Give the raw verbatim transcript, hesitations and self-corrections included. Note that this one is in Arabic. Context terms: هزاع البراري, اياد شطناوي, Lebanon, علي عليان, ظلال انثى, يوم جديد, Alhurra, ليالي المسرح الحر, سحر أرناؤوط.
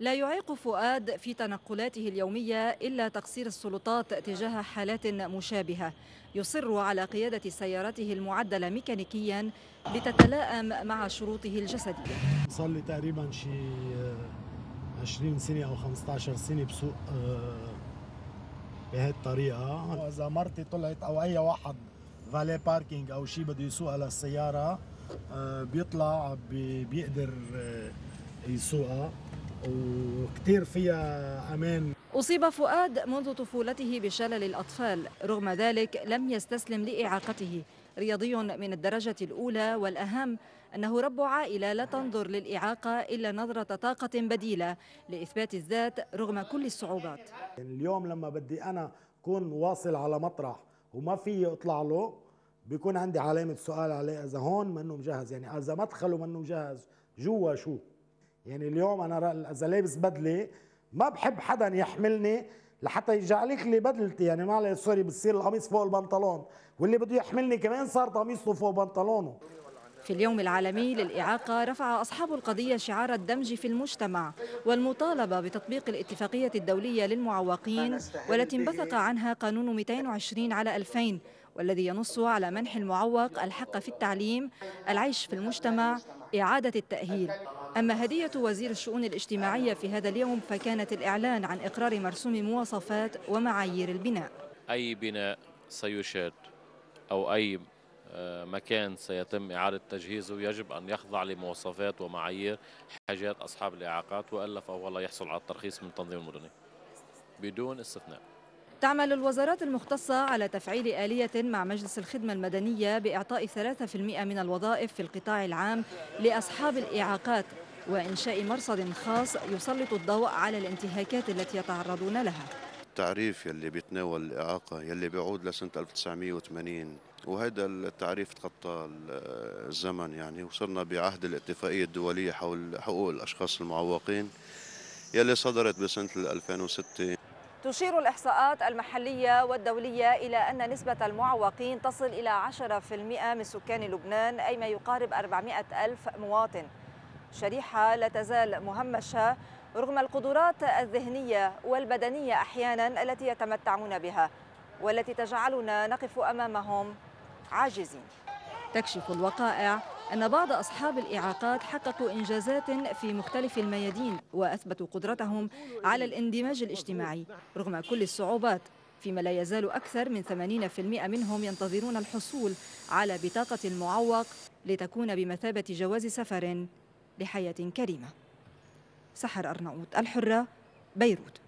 لا يعيق فؤاد في تنقلاته اليومية إلا تقصير السلطات تجاه حالات مشابهة. يصر على قيادة سيارته المعدلة ميكانيكيا لتتلائم مع شروطه الجسدية. صار لي تقريبا شي عشرين سنة أو خمسة عشر سنة بسوق بهالطريقة. وإذا مرتي طلعت أو أي واحد فالي باركينج أو شي بده يسوقها للسيارة بيطلع بيقدر يسوقها، وكتير فيها أمان. أصيب فؤاد منذ طفولته بشلل الأطفال، رغم ذلك لم يستسلم لإعاقته. رياضي من الدرجة الأولى، والأهم أنه رب عائلة لا تنظر للإعاقة إلا نظرة طاقة بديلة لإثبات الذات رغم كل الصعوبات. اليوم لما بدي أنا أكون واصل على مطرح وما في أطلع له، بيكون عندي علامة سؤال عليه إذا هون منه مجهز، يعني إذا مدخله منه مجهز جوا شو؟ يعني اليوم أنا إذا لابس بدلة ما بحب حدا يحملني لحتى يجعلك لي بدلتي، يعني معلش سوري بتصير القميص فوق البنطلون، واللي بده يحملني كمان صار قميصه فوق بنطلونه. في اليوم العالمي للإعاقة رفع أصحاب القضية شعار الدمج في المجتمع والمطالبة بتطبيق الاتفاقية الدولية للمعوقين، والتي انبثق عنها قانون مئتين وعشرين على ألفين، والذي ينص على منح المعوق الحق في التعليم، العيش في المجتمع، إعادة التأهيل. أما هدية وزير الشؤون الاجتماعية في هذا اليوم فكانت الإعلان عن إقرار مرسوم مواصفات ومعايير البناء. أي بناء سيشاد أو أي مكان سيتم إعادة تجهيزه يجب أن يخضع لمواصفات ومعايير حاجات أصحاب الإعاقات، وإلا فهو لا يحصل على الترخيص من التنظيم المدني بدون استثناء. تعمل الوزارات المختصة على تفعيل آلية مع مجلس الخدمة المدنية بإعطاء ثلاثة بالمئة من الوظائف في القطاع العام لأصحاب الإعاقات، وإنشاء مرصد خاص يسلط الضوء على الانتهاكات التي يتعرضون لها. التعريف يلي بيتناول الإعاقة يلي بيعود لسنة ألف وتسعمئة وثمانين، وهذا التعريف تخطى الزمن، يعني وصرنا بعهد الاتفاقية الدولية حول حقوق الأشخاص المعوقين يلي صدرت بسنة ألفين وستة. تشير الإحصاءات المحلية والدولية إلى أن نسبة المعوقين تصل إلى عشرة بالمئة من سكان لبنان، أي ما يقارب أربعمئة ألف مواطن. شريحة لا تزال مهمشة رغم القدرات الذهنية والبدنية أحيانا التي يتمتعون بها، والتي تجعلنا نقف أمامهم عاجزين. تكشف الوقائع أن بعض أصحاب الإعاقات حققوا إنجازات في مختلف الميادين، وأثبتوا قدرتهم على الاندماج الاجتماعي رغم كل الصعوبات، فيما لا يزال أكثر من ثمانين بالمئة منهم ينتظرون الحصول على بطاقة المعوق لتكون بمثابة جواز سفر لحياة كريمة. سحر أرناؤوط، الحرة، بيروت.